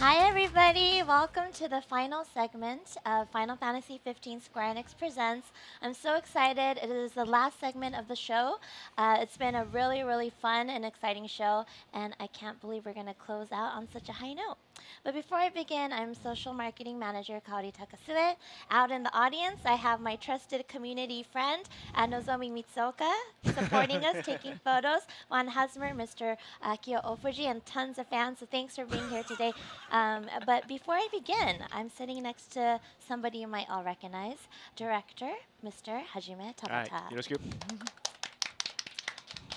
Hi everybody, welcome to the final segment of Final Fantasy XV Square Enix Presents. I'm so excited, it is the last segment of the show. It's been a really fun and exciting show, and I can't believe we're gonna close out on such a high note. But before I begin, I'm Social Marketing Manager Kaori Takasue. Out in the audience, I have my trusted community friend, Nozomi Mitsuoka, supporting us, taking photos, Juan Hazmer, Mr. Akio Ofuji, and tons of fans, so thanks for being here today. But before I begin, I'm sitting next to somebody you might all recognize, director, Mr. Hajime Tabata. Hi.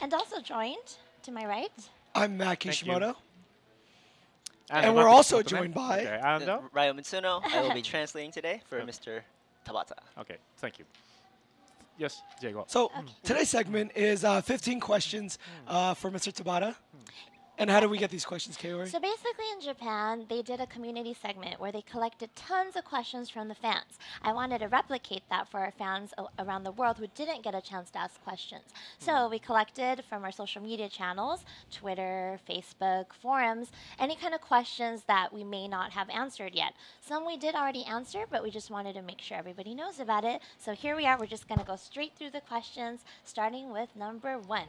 And also joined to my right, I'm Matt Kishimoto. And we're also joined by Ryo Mitsuno. I will be translating today for Mr. Tabata. Okay, thank you. Yes, Diego. So today's segment is 15 questions for Mr. Tabata. And how do we get these questions, Kaori? So basically in Japan, they did a community segment where they collected tons of questions from the fans. I wanted to replicate that for our fans around the world who didn't get a chance to ask questions. So we collected from our social media channels, Twitter, Facebook, forums, any kind of questions that we may not have answered yet. Some we did already answer, but we just wanted to make sure everybody knows about it. So here we are. We're just going to go straight through the questions, starting with number one.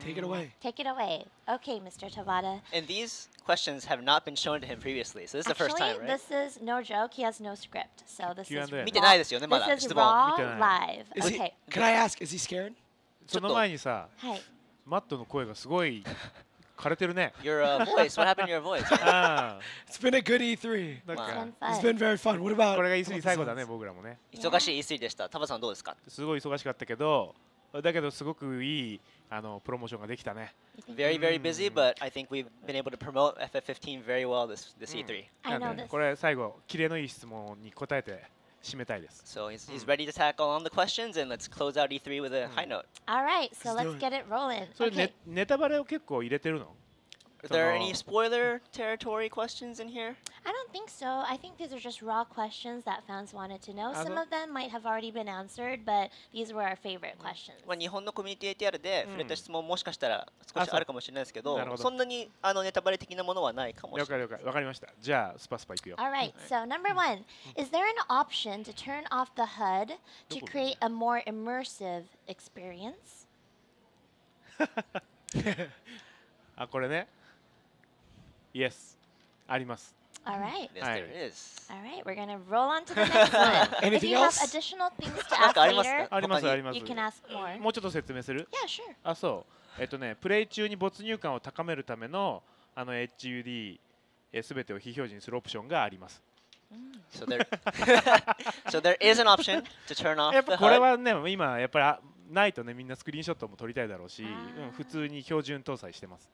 Take it away. Take it away. Okay, Mr. Tabata. And these questions have not been shown to him previously, so this is the first time, right? This is no joke. He has no script, so this is raw live. Okay. Can I ask? Is he scared? その前にさ、マットの声がすごい枯れてるね。Your voice. What happened to your voice? It's been a good E3. It's been very fun. What about? これがE3最後だね、僕らもね。忙しいE3でした。タバさんどうですか？すごい忙しかったけど、だけどすごくいい。Very busy, but I think we've been able to promote FF15 very well this E3. I know this. So he's ready to tackle on the questions, and let's close out E3 with a high note. All right, so let's get it rolling. Are there any spoiler territory questions in here? I don't think so. I think these are just raw questions that fans wanted to know. Some of them might have already been answered, but these were our favorite questions. まあ日本のコミュニティATRで触れた質問もしかしたら少しあるかもしれないですけど、そんなにあのネタバレ的なものはないかもしれない。了解了解。わかりました。じゃあスパスパ行くよ。All right. So number one, is there an option to turn off the HUD to create a more immersive experience? あ、これね。Yes, あります。All right. Yes, there is. All right, we're gonna roll on to the next one. If you have additional things to ask later, you can ask more. もうちょっと説明する？ Yeah, sure. あ、そう。プレイ中に没入感を高めるためのあの HUD すべてを非表示にするオプションがあります。So there is an option to turn off the HUD. これはね、今やっぱり。ないとね、みんなスクリーンショットも撮りたいだろうし、普通に標準搭載してます。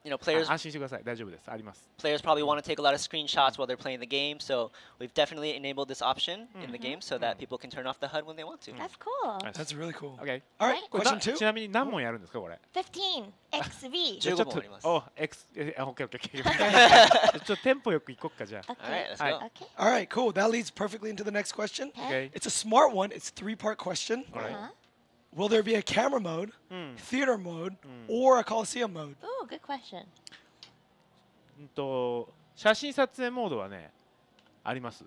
安心してください。大丈夫です。あります。Players probably want to take a lot of screenshots while they're playing the game, so we've definitely enabled this option in the game so that people can turn off the HUD when they want to. That's cool. That's really cool. Okay. All right. Question two. ちなみに何問やるんですかこれ？ 15 XV。15問あります。お、X。Okay, okay. ちょっとテンポよく行こっかじゃあ。Okay. All right. All right. Cool. That leads perfectly into the next question. Okay. It's a smart one. It's three-part question. All right. Will there be a camera mode, theater mode, or a Colosseum mode? Oh, good question. 写真撮影モードはね、あります。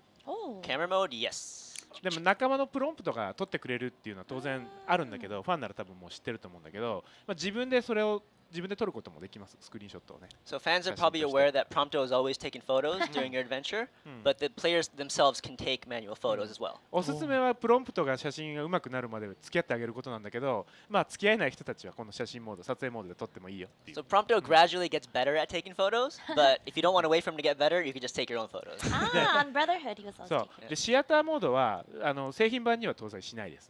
Camera mode, yes. でも仲間のプロンプトが撮ってくれるっていうのは当然あるんだけど、ファンなら多分もう知ってると思うんだけど、自分でそれを自分で撮ることもできます。スクリーンショットをね。So fans are probably aware that Prompto is always taking photos during your adventure, but the players themselves can take manual photos as well. おすすめはプロンプトが写真が上手くなるまで付き合ってあげることなんだけど、まあ付き合えない人たちはこの写真モード、撮影モードで撮ってもいいよ。So Prompto gradually gets better at taking photos, but if you don't want to wait for him to get better, you can just take your own photos. Ah, on Brotherhood he was also taking photos. でシアターモードはあの製品版には搭載しないです。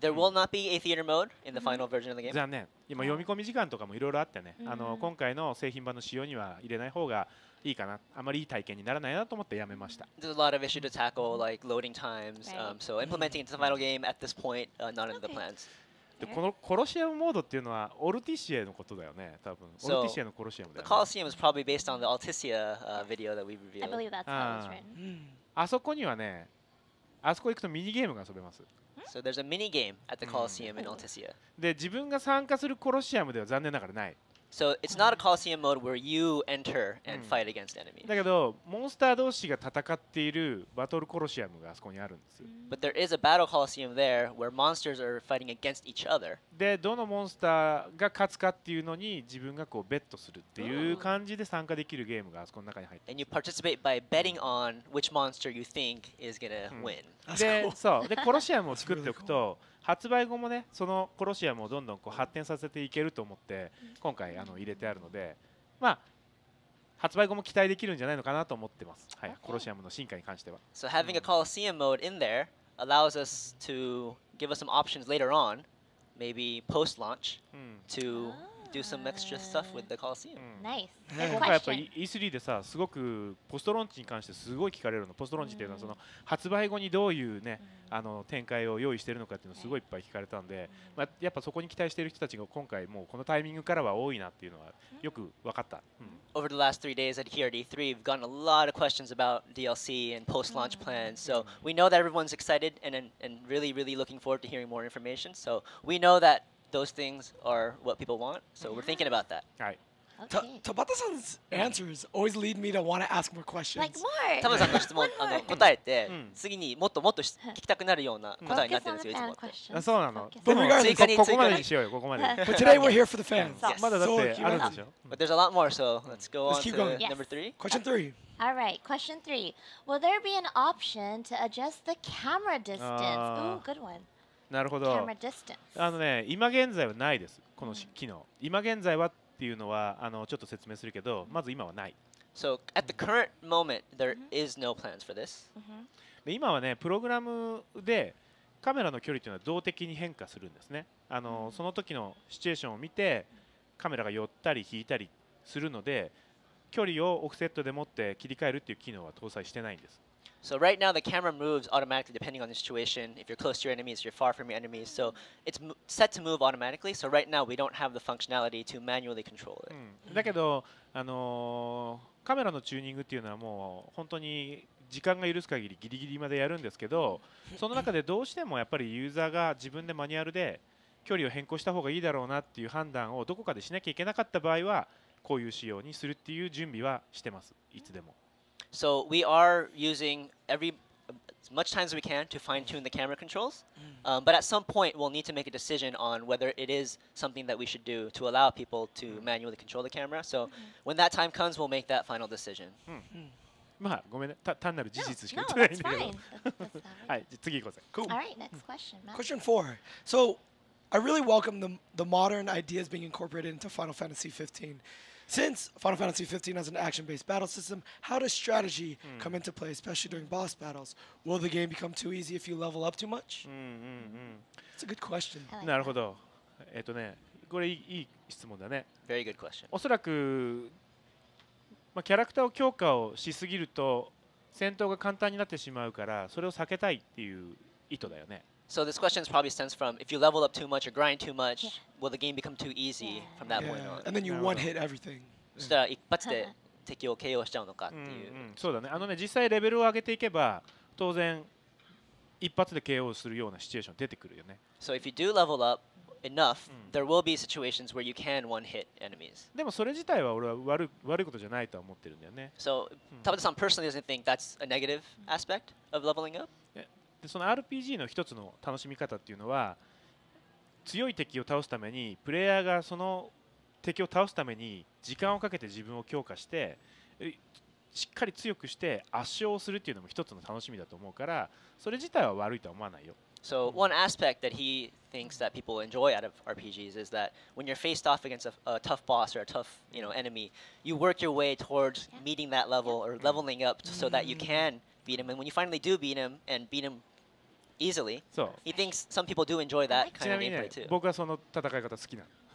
There will not be a theater mode in the final version of the game. 残念。今読み込み時間とかもいろいろあってね。あの今回の製品版の仕様には入れない方がいいかな。あまりいい体験にならないなと思ってやめました。There's a lot of issue to tackle, like loading times. So implementing into the final game at this point, not in the plans. でこのコロシアムモードっていうのはオルティシエのことだよね。多分オルティシエのコロシアムだよね。The Colosseum is probably based on the Altissia video that we reviewed. I believe that's how it's written. あそこにはね、あそこ行くとミニゲームが遊べます。So there's a mini game at the Colosseum in Altissia. で自分が参加するコロシアムでは残念ながらない。So it's not a Colosseum mode where you enter and fight against enemies. But there is a battle Colosseum there where monsters are fighting against each other. And you participate by betting on which monster you think is going to win. That's really cool. 発売後もね、そのコロシアムをどんどんこう発展させていけると思って今回入れてあるので、まあ発売後も期待できるんじゃないのかなと思ってます。はい、コロシアムの進化に関しては。So having a Colosseum mode in there allows us to give us some options later on, maybe post-launch, to do some extra stuff with the Colosseum. Nice. 今回やっぱ E3 でさ、すごくポストローンチに関してすごい聞かれるの。ポストローンチっていうのはその発売後にどういうね。 あの展開を用意しているのかっていうのすごいいっぱい聞かれたんで、まあ、やっぱそこに期待している人たちが今回もうこのタイミングからは多いなっていうのはよく分かった。Over the last 3 days at here at E3, we've gotten a lot of questions about DLC and post-launch plans. So we know that everyone's excited and really looking forward to hearing more information. So we know that those things are what people want. So we're thinking about that. Right. Tabata-san's answers always lead me to want to ask more questions. Like more! Tabata-san の質問、あの答えて、次にもっともっと聞きたくなるような答えになってるんですよ、いつもって。そうなの。でも、ここまでにしようよ、ここまで。But today we're here for the fans. まだだってあるんでしょ。But there's a lot more, so let's go on to number 3. Question 3. Alright, question 3. Will there be an option to adjust the camera distance? Ooh, good one. なるほど。あのね、今現在はないです、この機能。今現在は So at the current moment, there is no plans for this. So right now, the camera moves automatically depending on the situation. If you're close to your enemies, you're far from your enemies. So it's set to move automatically. So right now, we don't have the functionality to manually control it. だけど、カメラのチューニングっていうのはもう本当に時間が許す限りギリギリまでやるんですけど、その中でどうしてもやっぱりユーザーが自分でマニュアルで距離を変更した方がいいだろうなっていう判断をどこかでしなきゃいけなかった場合はこういう仕様にするっていう準備はしてます。いつでも。 So we are using as much time as we can to fine-tune the camera controls, but at some point we'll need to make a decision on whether it is something that we should do to allow people to manually control the camera. So when that time comes, we'll make that final decision. まあごめんね、単なる事実しか言ってないんだけど。はい、次行こうぜ。All right, next question. Question 4. So I really welcome the modern ideas being incorporated into Final Fantasy XV. Since Final Fantasy XV has an action-based battle system, how does strategy come into play, especially during boss battles? Will the game become too easy if you level up too much? It's a good question. なるほど。これいい質問だね。Very good question. おそらく、まあキャラクターを強化をしすぎると戦闘が簡単になってしまうから、それを避けたいっていう意図だよね。 So this question probably stems from if you level up too much or grind too much, will the game become too easy from that point on? And then you one-hit everything. そしたら一発で敵をKOしちゃうのかっていう。そうだね。あのね、実際レベルを上げていけば当然一発でKOするようなシチュエーション出てくるよね。So if you do level up enough, there will be situations where you can one-hit enemies. でもそれ自体は俺は悪いことじゃないとは思ってるんだよね。So Tabata-san personally doesn't think that's a negative aspect of leveling up? でその RPG の一つの楽しみ方っていうのは強い敵を倒すためにプレイヤーがその敵を倒すために時間をかけて自分を強化してしっかり強くして圧勝するっていうのも一つの楽しみだと思うからそれ自体は悪いとは思わないよ。 So one aspect that he thinks that people enjoy out of RPGs is that when you're faced off against a tough boss or a tough enemy, you work your way towards meeting that level or leveling up so that you can beat him. And when you finally do beat him and beat him easily, he thinks some people do enjoy that kind of gameplay too.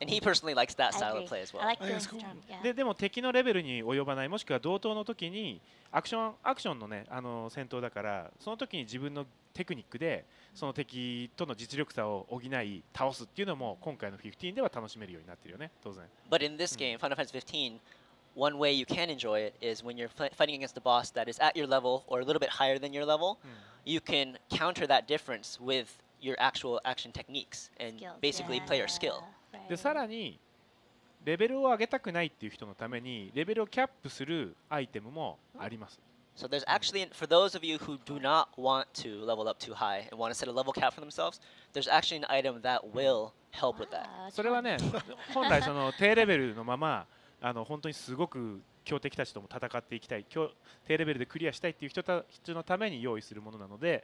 And he personally likes that style of play as well. I like those terms, yeah. でも敵のレベルに及ばないもしくは同等の時にアクションのねあの戦闘だからその時に自分の テクニックでその敵との実力差を補い倒すっていうのも今回の15では楽しめるようになってるよね当然。But in this game, Final Fantasy XV, one way you can enjoy it is when you're fighting against a boss that is at your level or a little bit higher than your level, you can counter that difference with your actual action techniques and basically player skill. でさらにレベルを上げたくないっていう人のためにレベルをキャップするアイテムもあります。So there's actually, for those of you who do not want to level up too high and want to set a level cap for themselves, there's actually an item that will help with that. それはね、本来その低レベルのまま本当にすごく強敵たちとも戦っていきたい、低レベルでクリアしたいっていう人のために用意するものなので。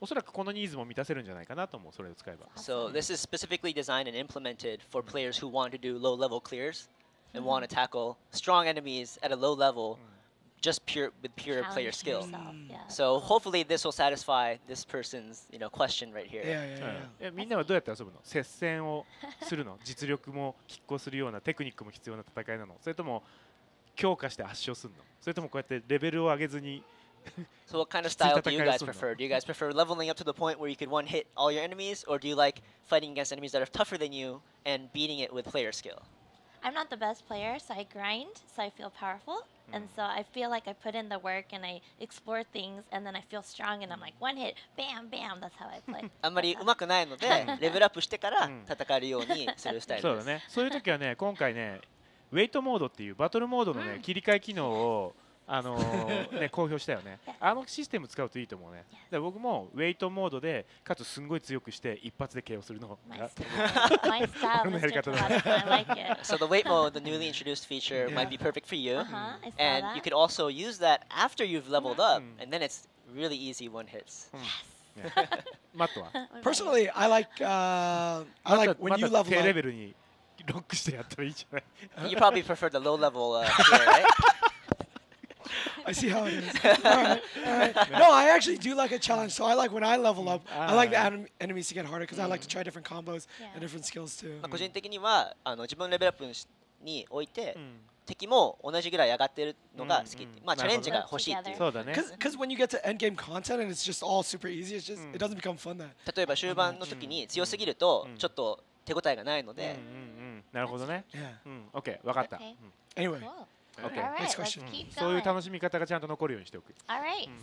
So this is specifically designed and implemented for players who want to do low-level clears and want to tackle strong enemies at a low level, just with pure player skill. So hopefully this will satisfy this person's, you know, question right here. Yeah. みんなはどうやって遊ぶの？接戦をするの？実力も拮抗するようなテクニックも必要な戦いなの？それとも強化して圧勝するの？それともこうやってレベルを上げずに So what kind of style do you guys prefer? Do you guys prefer leveling up to the point where you could one-hit all your enemies, or do you like fighting against enemies that are tougher than you and beating it with player skill? I'm not the best player, so I grind, so I feel powerful, and so I feel like I put in the work and I explore things, and then I feel strong, and I'm like, one hit, bam, bam, that's how I play. あんまり上手くないので、レベルアップしてから戦えるようにするスタイルです。そうだね。そういう時はね、今回ね、ウェイトモードっていうバトルモードのね、切り替え機能を ね、公表したよね。あのシステム使うといいと思うね。で、僕もウェイトモードで、かつすんごい強くして一発で KO するのが。このやり方だね。So the weight mode, the newly introduced feature, might be perfect for you, and you could also use that after you've leveled up, and then it's really easy one hits. Matt は? Personally, I like when you level up. You probably prefer the low level, right? I see how it is. All right. No, I actually do like a challenge. So I like when I level up, I like the enemies to get harder because I like to try different combos and different skills too. 個人的には自分レベルアップにおいて敵も同じぐらい上がってるのが好き。まあチャレンジが欲しいっていう。そうだね。Because when you get to end game content and it's just all super easy, it's just it doesn't become fun then. 例えば終盤の時に強すぎるとちょっと手応えがないので。なるほどね。Okay、わかった。Anyway. Okay. All right, next question. All right,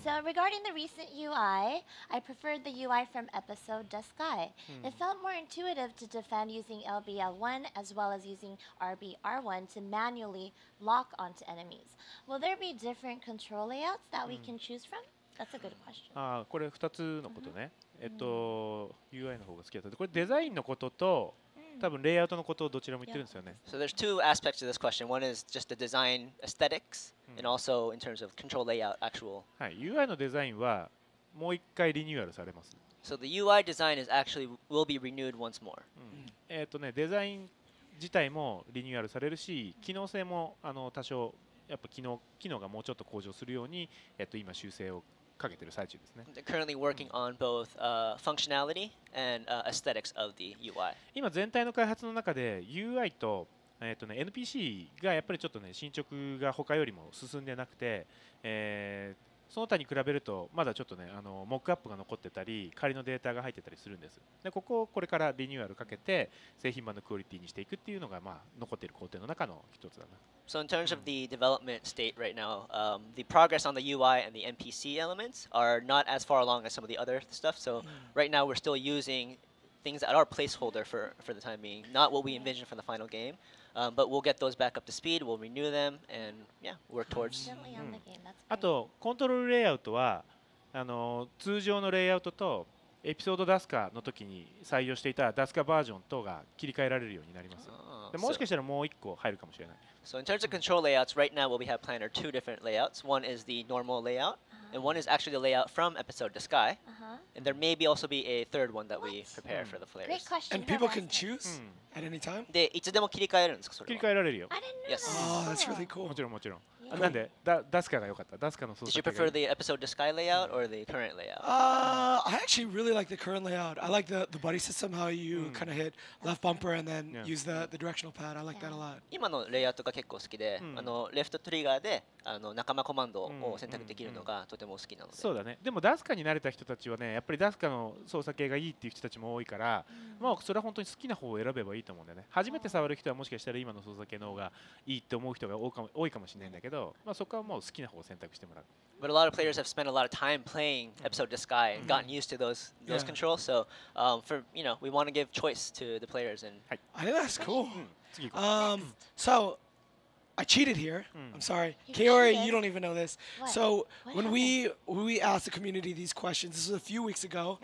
so regarding the recent UI, I preferred the UI from Episode Duscae. It felt more intuitive to defend using LBL1 as well as using RBR1 to manually lock onto enemies. Will there be different control layouts that we can choose from? That's a good question. これ2つのことね。UI の方が好きだった。これデザインのことと So there's two aspects to this question. One is just the design aesthetics, and also in terms of control layout actual. So the UI design is actually will be renewed once more. 自体もリニューアルされるし、機能性も多少やっぱ機能がもうちょっと向上するように、今修正を。 They're currently working on both functionality and aesthetics of the UI. 今全体の開発の中で UI とね NPC がやっぱりちょっとね進捗が他よりも進んでなくて、その他に比べるとまだちょっとねモックアップが残ってたり仮のデータが入ってたりするんです。でここをこれからリニューアルかけて製品版のクオリティにしていくっていうのがまあ残っている工程の中の一つだな。 So in terms of the development state right now, the progress on the UI and the NPC elements are not as far along as some of the other stuff. So right now we're still using things that are placeholder for the time being, not what we envisioned for the final game. But we'll get those back up to speed, we'll renew them, and yeah, work towards. あとコントロールレイアウトは通常のレイアウトとエピソードダスカの時に採用していたダスカバージョン等が切り替えられるようになります。でもしかしたらもう一個入るかもしれない。 So in terms of control layouts, right now what we have planned are two different layouts. One is the normal layout, and one is actually the layout from Episode Duscae. And there may be also be a third one that we prepare for the players. Great question. And people can choose at any time? で、いつでも切り替えるんですかそれは？切り替えられるよ。Yes. Oh, that's really cool. もちろんもちろん。なんでダスカが良かった。ダスカの操作。Did you prefer the Episode Duscae layout or the current layout? I actually really like the current layout. I like the buddy system, how you kind of hit left bumper and then use the directional pad. I like that a lot. 今のレイアウトが 結構好きで、レフトトリガーで仲間コマンドを選択できるのがとても好きなので。そうだね。でもダスカに慣れた人たちはね、やっぱりダスカの操作系がいいっていう人たちも多いから、まあそれは本当に好きな方を選べばいいと思うんだよね。初めて触る人はもしかしたら今の操作系の方がいいって思う人が多いかもしれないんだけど、まあそこはもう好きな方を選択してもらう。 But a lot of players have spent a lot of time playing Episode Duscae and gotten used to those controls. So, for you know, we want to give choice to the players and. I think that's cool. So I cheated here. I'm sorry. Kaori, you don't even know this. What? So what when we asked the community these questions, this was a few weeks ago,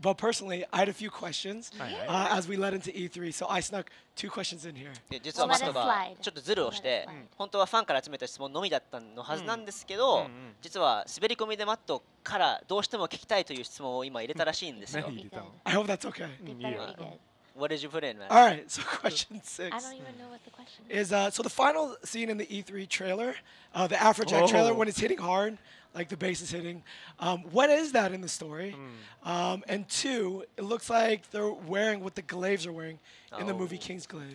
but personally, I had a few questions as we led into E3, so I snuck 2 questions in here. Well, let it slide. ちょっとズルをして、本当はファンから集めた質問のみだったのはずなんですけど、実は滑り込みでマットからどうしても聞きたいという質問を今入れたらしいんですよ。I hope that's okay. What did you put in, man? All right, so question 6. I don't even know what the question is. So the final scene in the E3 trailer, the Afrojack trailer, when it's hitting hard, like the bass is hitting, what is that in the story? And 2, it looks like they're wearing what the glaives are wearing in the movie King's Glaive.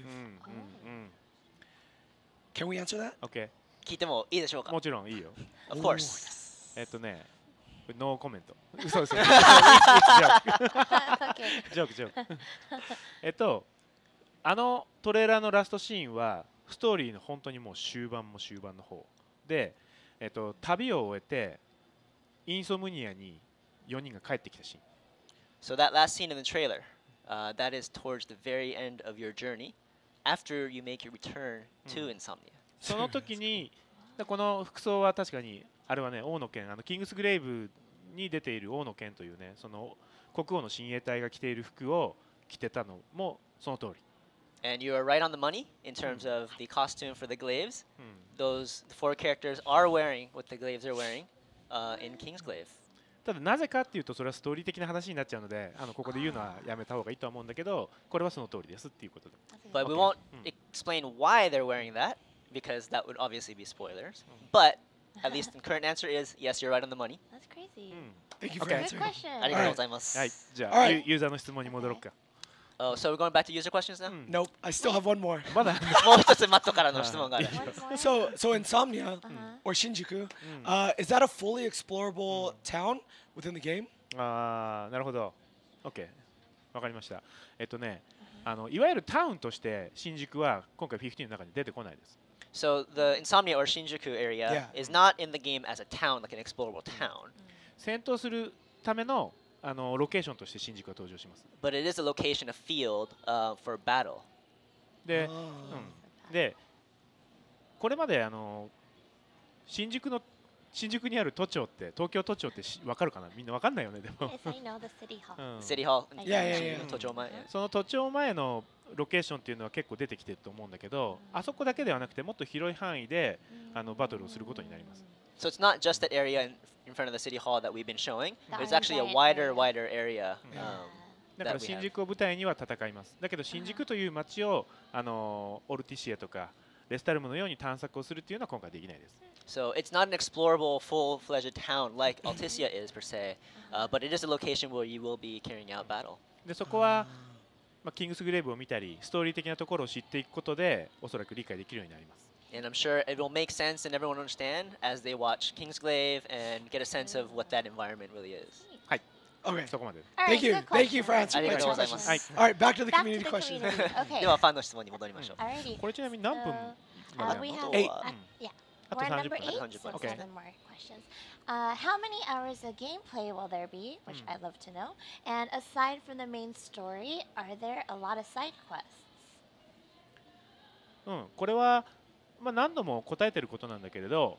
Can we answer that? Okay. 聞いてもいいでしょうか? もちろんいいよ。Of course. ね、No comment. Joke. Joke, joke. あのトレーラーのラストシーンはストーリーの本当にもう終盤も終盤の方で、旅を終えてインソムニアに4人が帰ってきたシーン。So that last scene in the trailer, that is towards the very end of your journey after you make your return to Insomnia. その時にこの服装は確かに。あれはね、王の剣、あのキングスグレイブに出ている王の剣というね、その国王の親衛隊が着ている服を着てたのもその通り。And you are right on the money in terms of the costume for the glaives. Those 4 characters are wearing what the glaives are wearing in King's Glaive. ただなぜかっていうとそれはストーリー的な話になっちゃうので、ここで言うのはやめた方がいいとは思うんだけど、これはその通りですっていうことで。But we won't explain why they're wearing that because that would obviously be spoilers. But At least the current answer is yes, you're right on the money. That's crazy. Thank you for answering. Good question. All right. User の質問に戻ろうか。Oh, so we're going back to user questions now? Nope, I still have one more. まだ。もう一つマットからの質問がある。So Insomnia or Shinjuku, is that a fully explorable town within the game? あ、なるほど。Okay. わかりました。ね、いわゆるタウンとして新宿は今回15の中に出てこないです。So the Insomnia or Shinjuku area is not in the game as a town, like an explorable town. 戦闘するためのロケーションとして新宿が登場します。But it is a location, a field for battle. で、これまで新宿にある都庁って東京都庁ってわかるかな？みんなわかんないよねでも。City Hall. その都庁前のロケーションっていうのは結構出てきてると思うんだけど、あそこだけではなくてもっと広い範囲でバトルをすることになります。So it's not just that area in front of the city hall that we've been showing. There's actually a wider area. だから新宿を舞台には戦います。だけど新宿という街をAltissiaとかレスタルムのように探索をするっていうのは今回できないです。So it's not an explorable, full-fledged town like Altissia is per se, but it is a location where you will be carrying out battle. でそこはキングスグレーブを見たり、ストーリー的なところを知っていくことで、おそらく理解できるようになります。And I'm sure it will make sense and everyone understand as they watch King's Glaive and get a sense of what that environment really is. はい。Okay. そこまで。Thank you for answering. ありがとうございます。All right, back to the community question. ではファンの質問に戻りましょう。これちなみに何分まで？ 8。We're number 8, so 7 more questions. How many hours of gameplay will there be, which I'd love to know? And aside from the main story, are there a lot of side quests? これは何度も答えてることなんだけれど、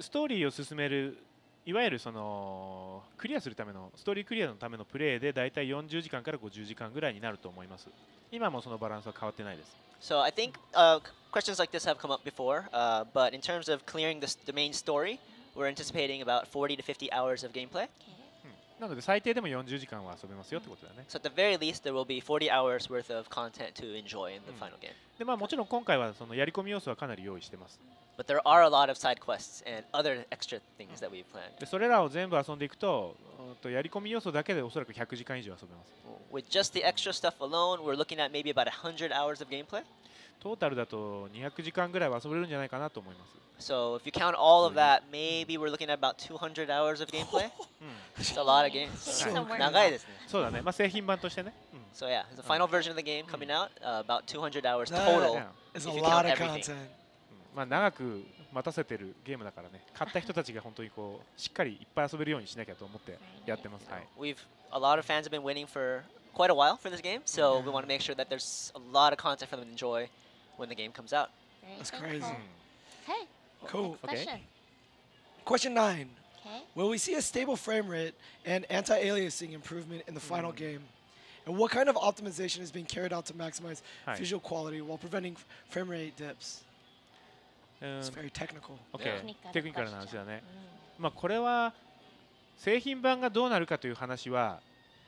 ストーリーを進める、いわゆるそのクリアするための、ストーリークリアのためのプレイでだいたい40時間から50時間ぐらいになると思います。今もそのバランスは変わってないです。So I think questions like this have come up before, but in terms of clearing the main story, we're anticipating about 40 to 50 hours of gameplay. なので最低でも40時間は遊べますよってことだね。So at the very least, there will be 40 hours worth of content to enjoy in the final game. でもちろん今回はそのやり込み要素はかなり用意してます。But there are a lot of side quests and other extra things that we've planned. でそれらを全部遊んでいくと、やり込み要素だけでおそらく100時間以上遊べます。With just the extra stuff alone, we're looking at maybe about 100 hours of gameplay. トータルだと200時間ぐらいは遊べるんじゃないかなと思います。So if you count all of that, maybe we're looking at about 200 hours of gameplay. It's a lot of games. 長いですね。そうだね。まあ製品版としてね。So yeah, the final version of the game coming out about 200 hours total. It's a lot of content. まあ長く待たせてるゲームだからね。買った人たちが本当にこうしっかりいっぱい遊べるようにしなきゃと思ってやってます。はい。We've a lot of fans have been waiting for quite a while for this game, so we want to make sure that there's a lot of content for them to enjoy when the game comes out. That's crazy. Hey. Cool. Okay. Question 9. Okay. Will we see a stable frame rate and anti-aliasing improvement in the final game? And what kind of optimization is being carried out to maximize visual quality while preventing frame rate dips? It's very technical. Okay. Technical な話だね。まあこれは製品版がどうなるかという話は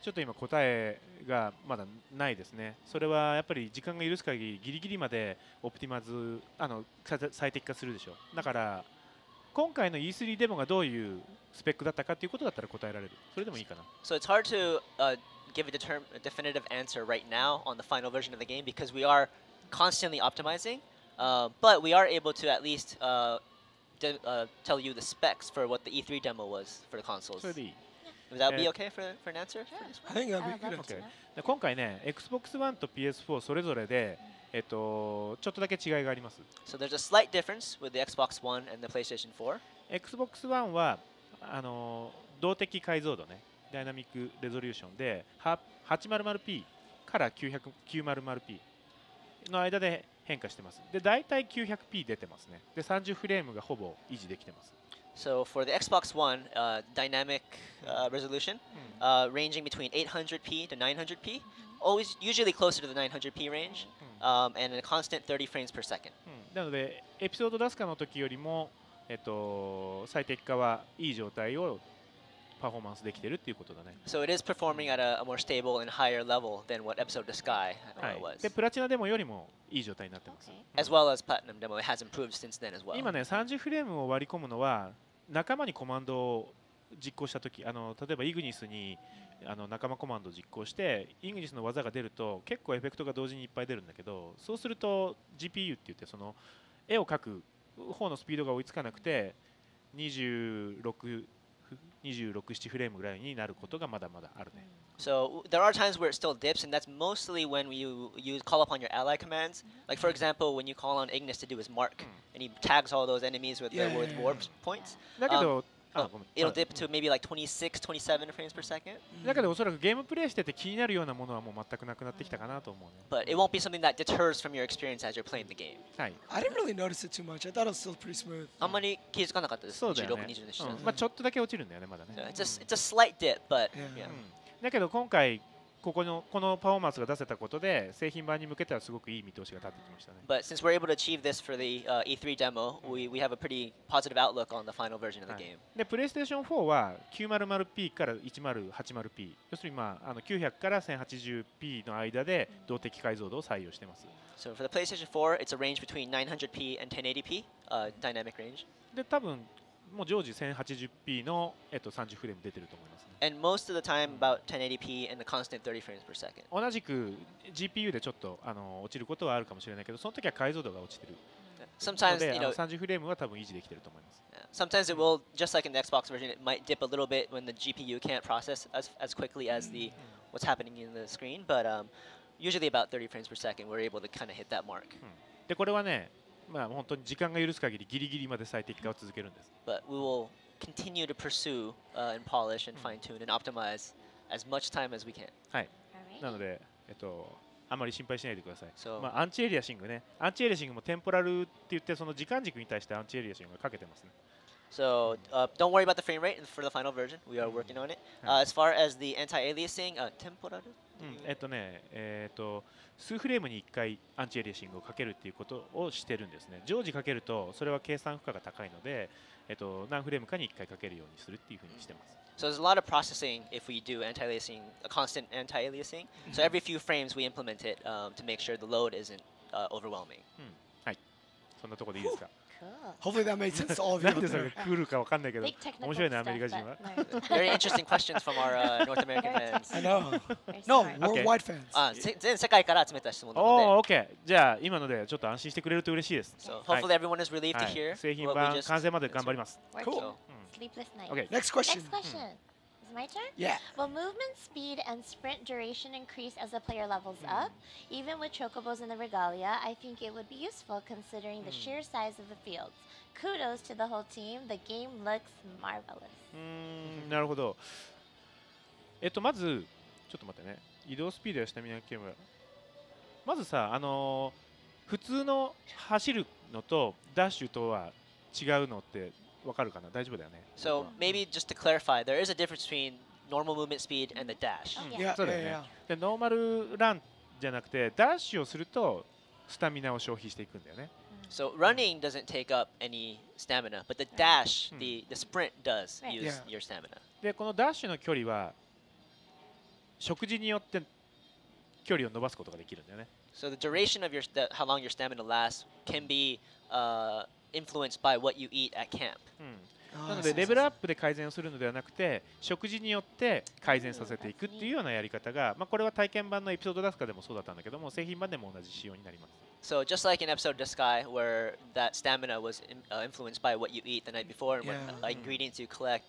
ちょっと今答えがまだないですね。それはやっぱり時間が許す限りギリギリまでオプティマズ最適化するでしょう。だから今回の E3 デモがどういうスペックだったかということだったら答えられる。それでもいいかな。So it's hard to give a definitive answer right now on the final version of the game because we are constantly optimizing. But we are able to at least tell you the specs for what the E3 demo was for the consoles. Would that be okay for an answer? I think that would be good. Okay. 今回ね、Xbox One と PS4 それぞれでちょっとだけ違いがあります。So there's a slight difference with the Xbox One and the PlayStation 4. Xbox One は動的解像度ね、ダイナミックレゾリューションで 800p から 900p の間で変化してます。で、だいたい 900p 出てますね。で、30フレームがほぼ維持できてます。So for the Xbox One, dynamic resolution ranging between 800p to 900p, always usually closer to the 900p range, and a constant 30 frames per second. なので、エピソードDuscaeの時よりも最適化はいい状態をパフォーマンスできてるっていうことだね。So it is performing at a more stable and higher level than what Episode Duscae was. で、プラチナデモよりもいい状態になってます。As well as Platinum demo, it has improved since then as well. 今ね、30フレームを割り込むのは仲間にコマンドを実行したとき、例えばイグニスに仲間コマンドを実行して、イグニスの技が出ると結構エフェクトが同時にいっぱい出るんだけど、そうすると GPU って言ってその絵を描く方のスピードが追いつかなくて26-7 フレームぐらいになることがまだまだあるね。So there are times where it still dips, and that's mostly when you call upon your ally commands. Like for example, when you call on Ignis to do his mark, and he tags all those enemies with warp points. It'll dip to maybe like 26, 27 frames per second. だけどおそらくゲームプレイしてて気になるようなものはもう全くなくなってきたかなと思うね。But it won't be something that deters from your experience as you're playing the game. はい。I didn't really notice it too much. I thought it was still pretty smooth. あんまり気づかなかったです。そうだよね。まあちょっとだけ落ちるんだよねまだね。It's a slight dip, but yeah. だけど今回このパフォーマンスが出せたことで製品版に向けてはすごくいい見通しが立ってきましたね。But since we're able to achieve this for the E3 demo, we have a pretty positive outlook on the final version of the game. で、PlayStation 4は 900p から 1080p、要するにまあ900から 1080p の間で動的解像度を採用してます。So for the PlayStation 4, it's a range between 900p and 1080p, dynamic range. で、多分もう常時 1080p の30フレーム出てると思いますね。And most of the time about 1080p and the constant 30 frames per second. 同じく GPU でちょっと落ちることはあるかもしれないけど、その時は解像度が落ちてる。Sometimes 30フレームは多分維持できてると思います。Sometimes it will, just like in the Xbox version, it might dip a little bit when the GPU can't process as quickly as the what's happening in the screen, but usually about 30 frames per second we're able to kind of hit that mark. でこれはね。まあ本当に時間が許す限りギリギリまで最適化を続けるんです。But we will continue to pursue and polish and fine-tune and optimize as much time as we can. はい。なのであまり心配しないでください。まあアンチエリアシングね。アンチエリアシングもテンポラルって言ってその時間軸に対してアンチエリアシングがかけてますね。So don't worry about the frame rate for the final version. We are working on it. As far as the anti-aliasing, temporal. 数フレームに1回アンチエリアシングをかけるっていうことをしてるんですね。常時かけるとそれは計算負荷が高いので、何フレームかに1回かけるようにするっていうふうにしてます。So there's a lot of processing if we do anti-aliasing, a constant anti-aliasing. So every few frames we implement it to make sure the load isn't overwhelming. はい。そんなところでいいですか。Hopefully that made sense to all of you. Very interesting questions from our North American fans. I know. No, worldwide fans. Oh, okay. So hopefully everyone is relieved to hear. Cool. Sleepless night. Okay, next question. My turn? Yeah. Will movement speed and sprint duration increase as the player levels up? Even with chocobos in the regalia, I think it would be useful considering the sheer size of the fields. Kudos to the whole team. The game looks marvelous. なるほど。まずちょっと待ってね。移動スピードやスタミナゲーム、まずさ、普通の走るのとダッシュとは違うのってわかるかな？大丈夫だよね。So maybe just to clarify, there is a difference between normal movement speed and the dash. そうだよね。で、ノーマルランじゃなくてダッシュをするとスタミナを消費していくんだよね。So running doesn't take up any stamina, but the dash, the sprint does use your stamina. で、このダッシュの距離は食事によって距離を伸ばすことができるんだよね。So the duration of your how long your stamina lasts can be influenced by what you eat at camp. なのでレベルアップで改善をするのではなくて、食事によって改善させていくっていうようなやり方が、まあこれは体験版のエピソードDuscaeでもそうだったんだけども、製品版でも同じ仕様になります。So just like in Episode Duscae, where that stamina was influenced by what you eat the night before and what ingredients you collect,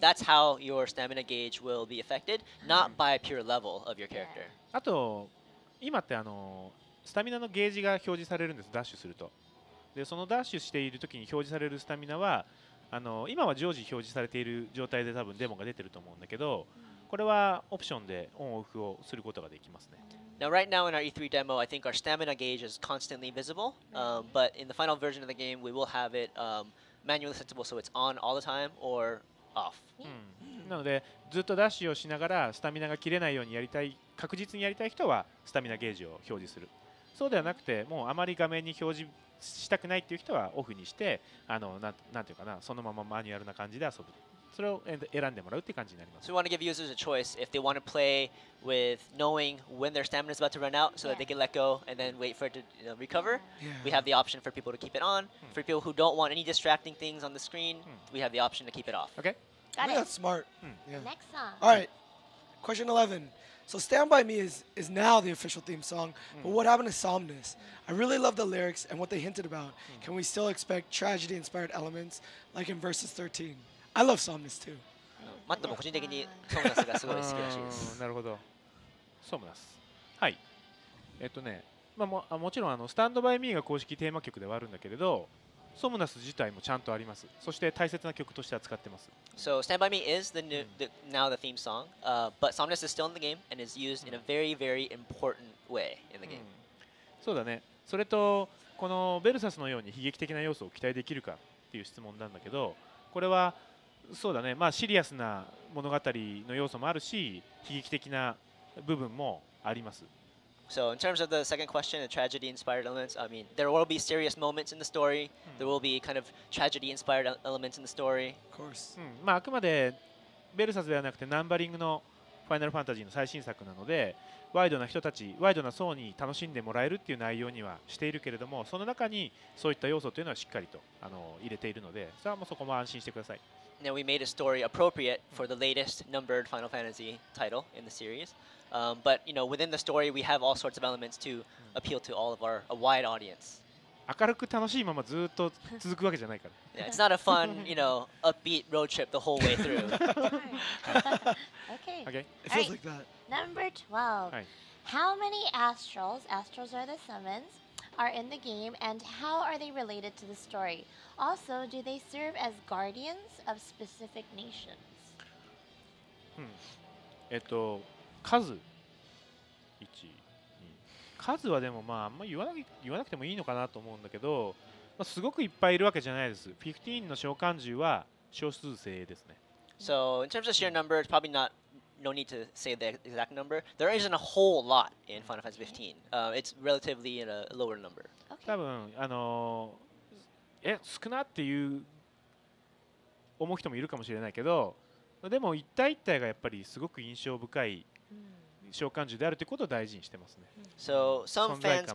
that's how your stamina gauge will be affected, not by pure level of your character. あと今ってスタミナのゲージが表示されるんです。ダッシュすると。でそのダッシュしている時に表示されるスタミナは今は常時表示されている状態で多分デモが出てると思うんだけど、これはオプションでオンオフをすることができますね。Now, right now in our E3 demo, I think our stamina gauge is constantly visible, but in the final version of the game, we will have it manually settable, so it's on all the time or off. なので、ずっとダッシュをしながらスタミナが切れないようにやりたい、確実にやりたい人はスタミナゲージを表示する。そうではなくて、もうあまり画面に表示したくないっていう人はオフにして、なんていうかな、そのままマニュアルな感じで遊ぶ。So we want to give users a choice if they want to play with knowing when their stamina is about to run out, so that they can let go and then wait for it to recover. We have the option for people to keep it on. For people who don't want any distracting things on the screen, we have the option to keep it off. Okay, got it. That's smart. Next song. All right, question 11. So Stand By Me is now the official theme song, but what happened to Somnus? I really love the lyrics and what they hinted about. Can we still expect tragedy-inspired elements like in Versus 13? I love Somnus too. マットも個人的にソムナスがすごい好きらしいです。なるほど。ソムナス。はい。まあもちろんStand By Meが公式テーマ曲ではあるんだけれど、ソムナス自体もちゃんとあります。そして大切な曲として扱ってます。So Stand By Me is the new, now the theme song, but Somnus is still in the game and is used in a very very important way in the game. そうだね。それとこのベルサスのように悲劇的な要素を期待できるかっていう質問なんだけど、これはそうだね、まあシリアスな物語の要素もあるし、悲劇的な部分もあります。So in terms of the second question, the tragedy-inspired elements, I mean, there will be serious moments in the story. There will be kind of tragedy-inspired elements in the story. Of course. まああくまでベルサスではなくてナンバリングのファイナルファンタジーの最新作なので、ワイドな人たち、ワイドな層に楽しんでもらえるっていう内容にはしているけれども、その中にそういった要素というのはしっかりと入れているので、それはもうそこも安心してください。Now we made a story appropriate for the latest numbered Final Fantasy title in the series, but you know within the story we have all sorts of elements to appeal to all of our wide audience. 明るく楽しいままずっと続くわけじゃないから。Yeah, it's not a fun, you know, upbeat road trip the whole way through. Okay. Okay. It feels like that. Number 12. How many astrals? Astrals are the summons. Are in the game and how are they related to the story? Also, do they serve as guardians of specific nations? 数はでもまああんまり言わなくてもいいのかなと思うんだけど、まあすごくいっぱいいるわけじゃないです。15の召喚獣は少数精鋭ですね。So in terms of sheer number, it's probably not. No need to say the exact number. There isn't a whole lot in Final Fantasy XV. It's relatively in a lower number. 多分少なっていう思う人もいるかもしれないけど、でも一体一体がやっぱりすごく印象深い召喚獣であるということを大事にしてますね。So some fans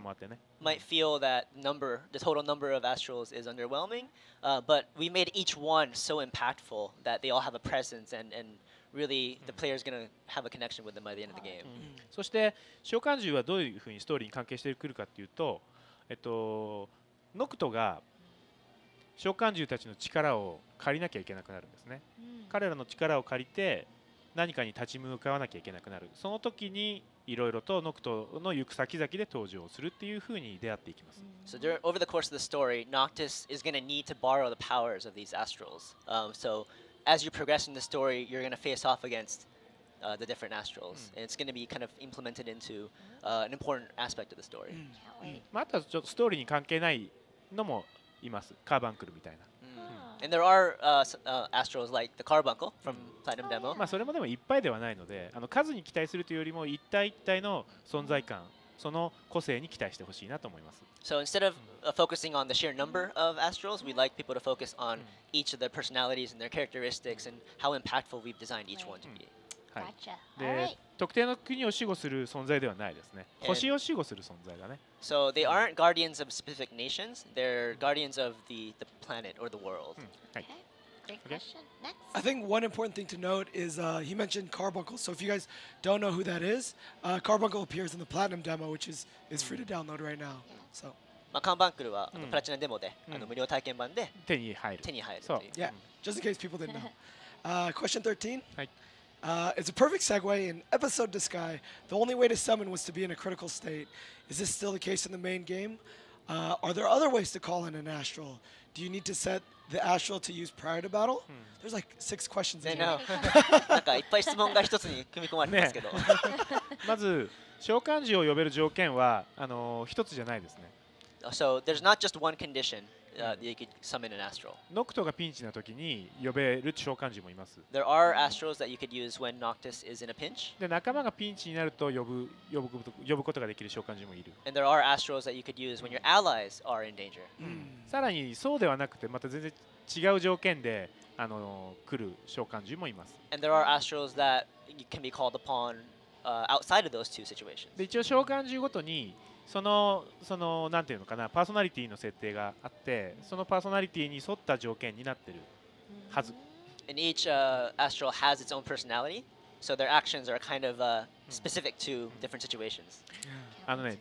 might feel that number, the total number of astrals, is underwhelming, but we made each one so impactful that they all have a presence and really the player is going to have a connection with them by the end of the game. そして召喚獣はどういうふうにストーリーに関係してくるかっていうと、ノクトが召喚獣たちの力を借りなきゃいけなくなるんですね。彼らの力を借りて何かに立ち向かわなきゃいけなくなる。その時にいろいろとノクトの行く先々で登場するっていうふうに出会っていきます。So over the course of the story, Noctis is going to need to borrow the powers of these astrals. So as you progress in the story, you're going to face off against the different astrals. Mm. And it's going to be kind of implemented into an important aspect of the story. Mm. Can't wait. まあ、あとはちょっとストーリーに関係ないのもいます。カーバンクルみたいな。 And there are astrals like the Carbuncle from Platinum Demo. まあそれもでもいっぱいではないので、あの数に期待するというよりも一体一体の存在感、その個性に期待してほしいなと思います。 So instead of focusing on the sheer number of astrals, we'd like people to focus on each of their personalities and their characteristics and how impactful we've designed each one to be. はい。で、特定の国を守護する存在ではないですね。星を守護する存在だね。 So they aren't guardians of specific nations. They're guardians of the planet or the world. Okay, great question. Next. I think one important thing to note is he mentioned Carbuncle. So if you guys don't know who that is, Carbuncle appears in the Platinum Demo, which is free to download right now. So. まあ、カーバンクルはあのプラチナデモで、あの無料体験版で手に入る。手に入る。そう。Yeah. Just in case people didn't know. Question 13. はい。 It's a perfect segue in Episode Duscae. The only way to summon was to be in a critical state. Is this still the case in the main game? Are there other ways to call in an astral? Do you need to set the astral to use prior to battle? There's like 6 questions in here. So there's not just one condition. You could summon an astral. There are astrals that you could use when Noctis is in a pinch. And there are astrals that you could use when your allies are in danger. And there are astrals that can be called upon outside of those two situations. そのなんていうのかな、パーソナリティの設定があって、そのパーソナリティに沿った条件になってるはず。And each astral has its own personality, so their actions are kind of specific to different situations. あのね、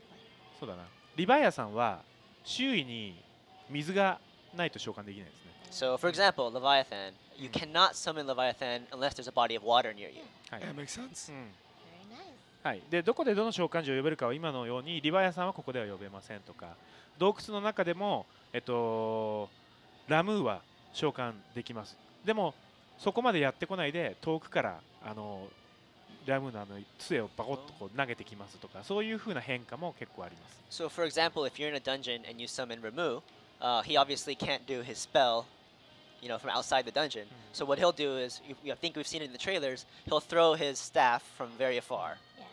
そうだな。リバイアさんは周囲に水がないと召喚できないですね。So for example, Leviathan, you cannot summon Leviathan unless there's a body of water near you. That makes sense. はい。で、どこでどの召喚獣を呼べるかは今のようにリバヤさんはここでは呼べませんとか、洞窟の中でもラムーは召喚できます。でもそこまでやってこないで遠くからあのラムーのあの杖をバコッとこう投げてきますとか、そういう風な変化も結構あります。So for example, if you're in a dungeon and you summon Ramuh, he obviously can't do his spell. You know, from outside the dungeon. So what he'll do is, I think we've seen it in the trailers, he'll throw his staff from very far. Yeah.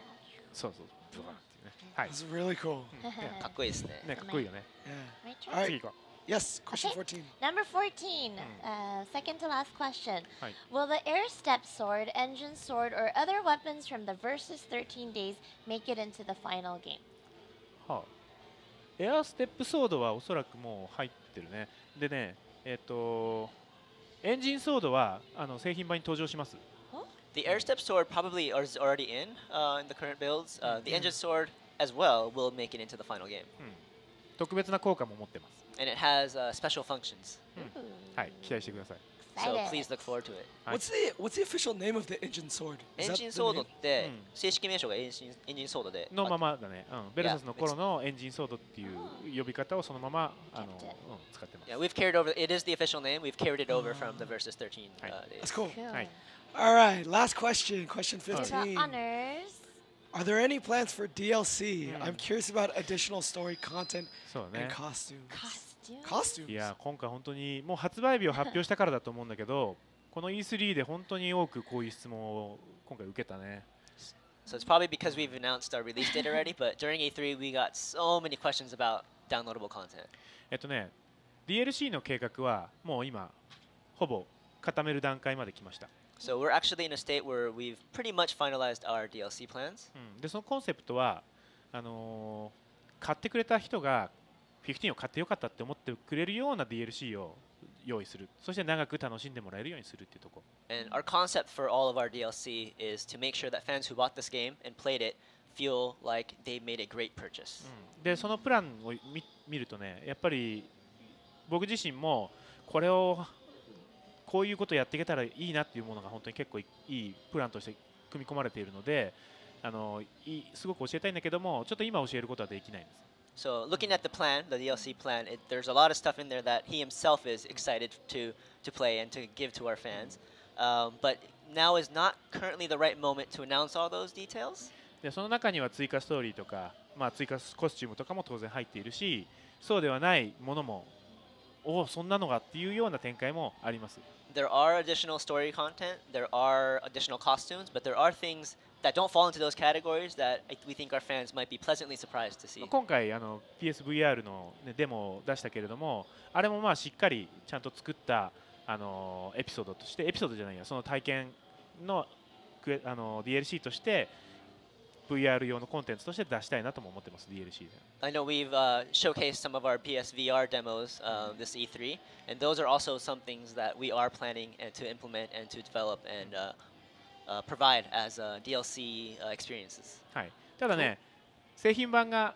It's really cool. All right. Yes, question 14. Number 14, second to last question. Will the Airstep Sword, Engine Sword, or other weapons from the Versus 13 days make it into the final game? エアステップソードはおそらくもう入ってるね。でね、エンジンソードはあの製品版に登場します。 The Airstep Sword probably is already in the current builds. The Engine Sword as well will make it into the final game. 特別な効果も持ってます。 And it has special functions. はい、期待してください。 So please look forward to it. What's the official name of the Engine Sword? エンジンソードって正式名称がエンジンソードでのままだね。ベルサスの頃のエンジンソードっていう呼び方をそのままあの使ってます。 Yeah, we've carried over. It is the official name. We've carried it over from the Versus 13 days. That's cool. All right, last question. Question 15. Honors. Are there any plans for DLC? I'm curious about additional story content and costumes. いや、今回本当にもう発売日を発表したからだと思うんだけど、この E3 で本当に多くこういう質問を今回受けたね。 So it's probably because we've announced our release date already, but during E3 we got so many questions about downloadable content. ね、DLC の計画はもう今ほぼ固める段階まで来ました。 So we're actually in a state where we've pretty much finalized our DLC plans. で、そのコンセプトは買ってくれた人が 15を買ってよかったって思ってくれるような DLC を用意する。そして長く楽しんでもらえるようにするっていうとこ。 And our concept for all of our DLC is to make sure that fans who bought this game and played it feel like they made a great purchase. で、そのプランを見るとね、やっぱり僕自身もこれをこういうことやっていけたらいいなっていうものが本当に結構いいプランとして組み込まれているので、すごく教えたいんだけども、ちょっと今教えることはできないんです。 So looking at the plan, the DLC plan, there's a lot of stuff in there that he himself is excited to play and to give to our fans. But now is not currently the right moment to announce all those details. で、その中には追加ストーリーとか、まあ追加コスチュームとかも当然入っているし、そうではないものも、お、そんなのがっていうような展開もあります。There are additional story content, there are additional costumes, but there are things that don't fall into those categories that we think our fans might be pleasantly surprised to see. 今回あの PSVR のデモを出したけれども、あれもまあしっかりちゃんと作ったあのエピソードとしてエピソードじゃないや、その体験のあの DLC として。VR 用のコンテンツとして出したいなとも思ってます DLC で。I know we've showcased some of our PSVR demos this E3, and those are also some things that we are planning and to implement and to develop and provide as DLC experiences. はい。ただね、製品版が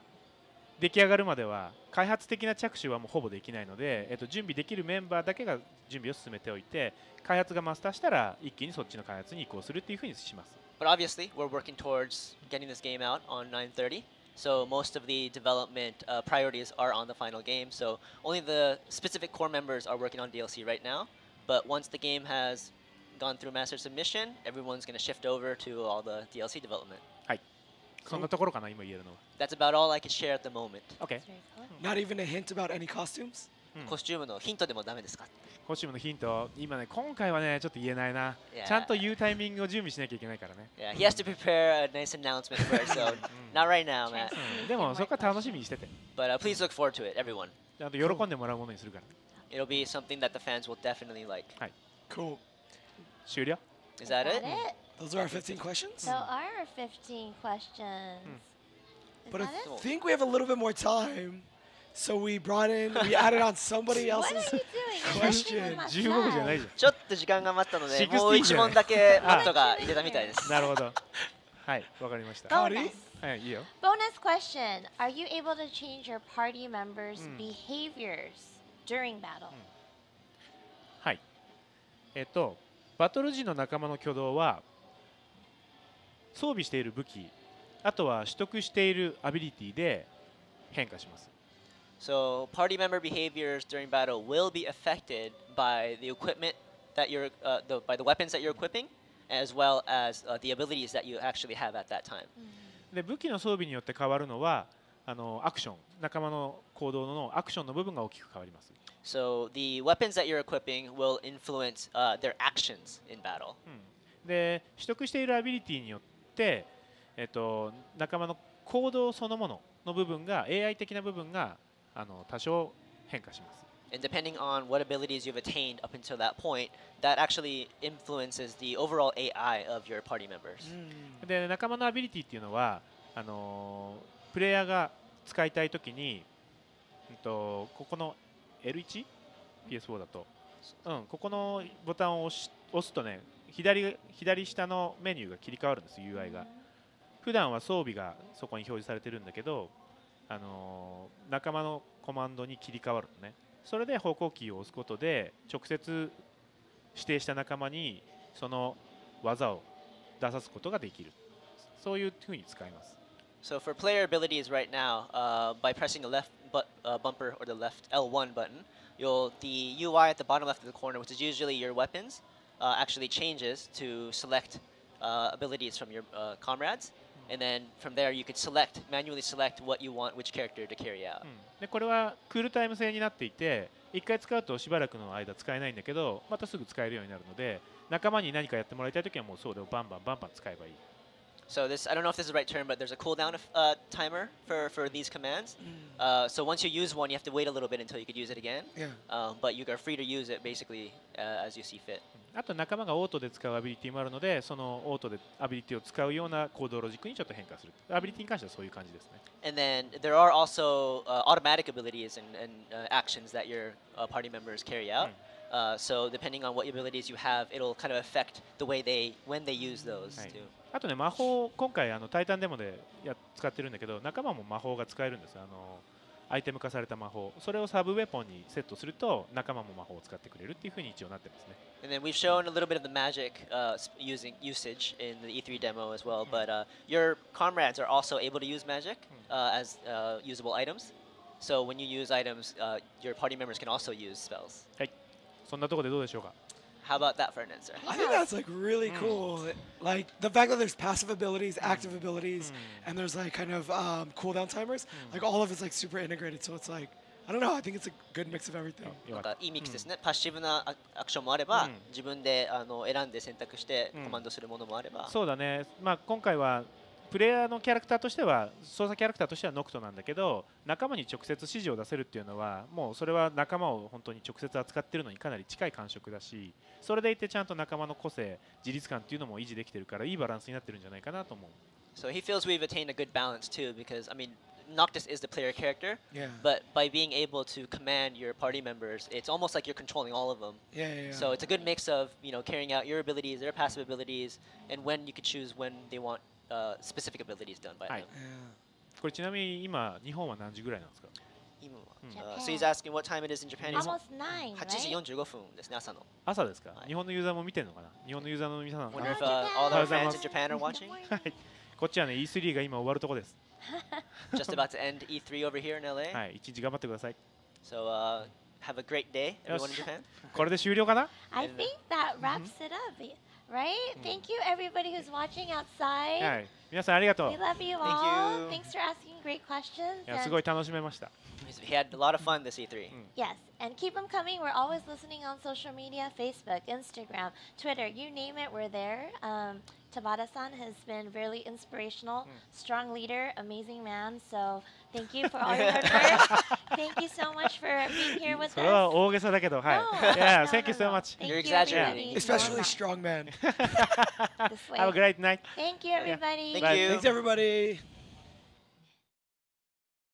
出来上がるまでは開発的な着手はもうほぼできないので、準備できるメンバーだけが準備を進めておいて、開発がマスターしたら一気にそっちの開発に移行するっていうふうにします。But obviously, we're working towards getting this game out on 9/30. So most of the development priorities are on the final game. So only the specific core members are working on DLC right now. But once the game has gone through master submission, everyone's going to shift over to all the DLC development. Hi. That's about all I can share at the moment. Okay. Not even a hint about any costumes? コスチュームのヒントでもダメですか？コスチュームのヒント、今ね、今回はね、ちょっと言えないな。ちゃんと言うタイミングを準備しなきゃいけないからね。Yeah, he has to prepare a nice announcement first, so not right now, Matt. でもそこは楽しみにしてて。But please look forward to it, everyone. ちゃんと喜んでもらうものにするから。It'll be something that the fans will definitely like. はい。Cool. 終了。Is that it? Those are our 15 questions. Those are our 15 questions. But I think we have a little bit more time. So we brought in, we added on somebody else's question. 15じゃないじゃん。ちょっと時間が余ったので、もう一問だけマットが入れたみたいです。なるほど。はい、わかりました。Bonus. はい、いいよ。Bonus question: Are you able to change your party members' behaviors during battle? はい。バトル時の仲間の挙動は装備している武器、あとは取得しているアビリティで変化します。So party member behaviors during battle will be affected by the equipment that you're, by the weapons that you're equipping, as well as the abilities that you actually have at that time. で、武器の装備によって変わるのは、あのアクション、仲間の行動のアクションの部分が大きく変わります。So the weapons that you're equipping will influence their actions in battle. で、取得しているアビリティによって、仲間の行動そのものの部分が AI 的な部分が多少変化します。And depending on what abilities you've attained up until that point, that actually influences the overall AI of your party members. で、仲間のアビリティっていうのは、プレイヤーが使いたいときに、ここの L1 PS4 だと、ここのボタンを押すとね、左下のメニューが切り替わるんです、UI が。普段は装備がそこに表示されてるんだけど。仲間のコマンドに切り替わるのね。それで方向キーを押すことで直接指定した仲間にその技を出さすことができる。そういうふうに使います。So for player abilities right now, by pressing the left bumper or the left L1 button, the UI at the bottom left of the corner, which is usually your weapons, actually changes to select abilities from your comrades.And then from there you could select manually select what you want which character to carry out. でこれはクールタイム制になっていて、一回使うとしばらくの間使えないんだけど、またすぐ使えるようになるので、仲間に何かやってもらいたいときはもうそれをバンバン使えばいい。So this I don't know if this is the right term, but there's a cooldown timer for these commands. So once you use one, you have to wait a little bit until you could use it again. But you are free to use it basically as you see fit. あと仲間がオートで使うアビリティもあるので、そのオートでアビリティを使うような行動ロジックにちょっと変化する。アビリティに関してはそういう感じですね。And then there are also automatic abilities and actions that your party members carry out. So depending on what abilities you have, it'll kind of affect the way when they use those too. あとね、魔法今回タイタンデモで使ってるんだけど、仲間も魔法が使えるんです。アイテム化された魔法、それをサブウェポンにセットすると仲間も魔法を使ってくれるっていうふうに一応なってますね。And then we've shown a little bit of the magic usage in the E3 demo as well, but your comrades are also able to use magic as usable items. So when you use items, your party members can also use spells. はい。そんなところでどうでしょうか。How about that for an answer? Yeah. I think that's like really cool. Like the fact that there's passive abilities, active abilities, and there's like kind of cooldown timers. Like all of it's like super integrated. So it's like, I don't know. I think it's a good mix of everything. Yeah. プレイヤーのキャラクターとしては操作キャラクターとしてはノクトなんだけど、仲間に直接指示を出せるっていうのはもうそれは仲間を本当に直接扱ってるのにかなり近い感触だし、それでいてちゃんと仲間の個性、自立感っていうのも維持できてるからいいバランスになってるんじゃないかなと思う。So he feels we've attained a good balance too, because I mean Noctis is the player character, yeah. But by being able to command your party members, it's almost like you're controlling all of them. Yeah, yeah, yeah. So it's a good mix of, you know, carrying out your abilities, their passive abilities, and when you can choose when they want. Specific abilities done by them. Yeah. So he's asking what time it is in Japan. Almost 9, right? 8:45. Wonder if all our fans in Japan are watching? Just about to end E3 over here in LA. So have a great day, everyone in Japan. I think that wraps it up. Right? Thank you, everybody who's watching outside. We love you all. Thank you. Thanks for asking great questions. He had a lot of fun this E3. Yes, and keep them coming. We're always listening on social media, Facebook, Instagram, Twitter, you name it, we're there. Tabata-san has been really inspirational, strong leader, amazing man. So thank you for all your hard work. Thank you so much for being here with us. No, yeah, thank you so much. You're exaggerating. Especially strong man. Have a great night. Thank you, everybody. Thank you. Thanks, everybody.